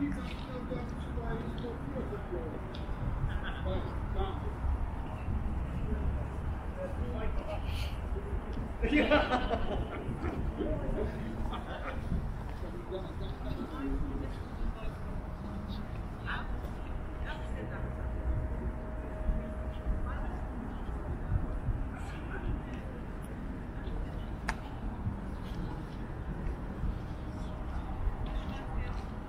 Everywhere